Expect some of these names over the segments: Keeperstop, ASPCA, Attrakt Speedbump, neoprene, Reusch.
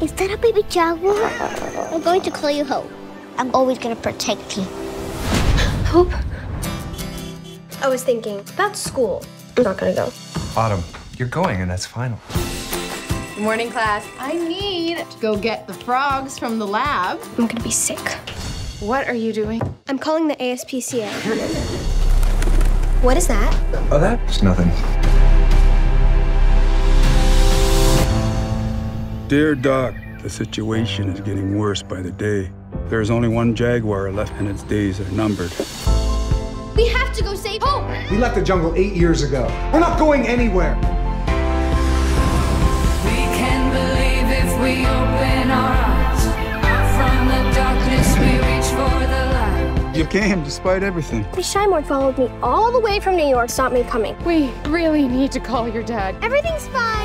Is that a baby jaguar? I'm going to call you Hope. I'm always going to protect you. Hope? I was thinking about school. I'm not going to go. Autumn, you're going, and that's final. Good morning, class. I need to go get the frogs from the lab. I'm going to be sick. What are you doing? I'm calling the ASPCA. What is that? Oh, that's nothing. Dear Doc, the situation is getting worse by the day. There is only one jaguar left, and its days are numbered. We have to go save Hope! We left the jungle 8 years ago. We're not going anywhere! We can believe if we open our eyes. From the darkness we reach for the light. You came despite everything. The Shymorn followed me all the way from New York to stop me coming. We really need to call your dad. Everything's fine.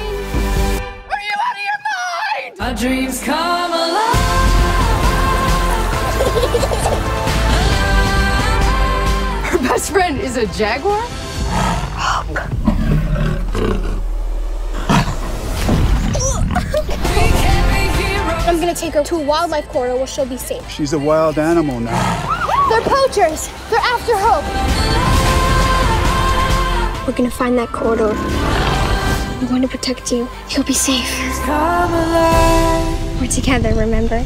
Our dreams come alive. Her best friend is a jaguar? I'm gonna take her to a wildlife corridor where she'll be safe. She's a wild animal now. They're poachers. They're after Hope. We're gonna find that corridor. I want to protect you. You'll be safe. We're together, remember?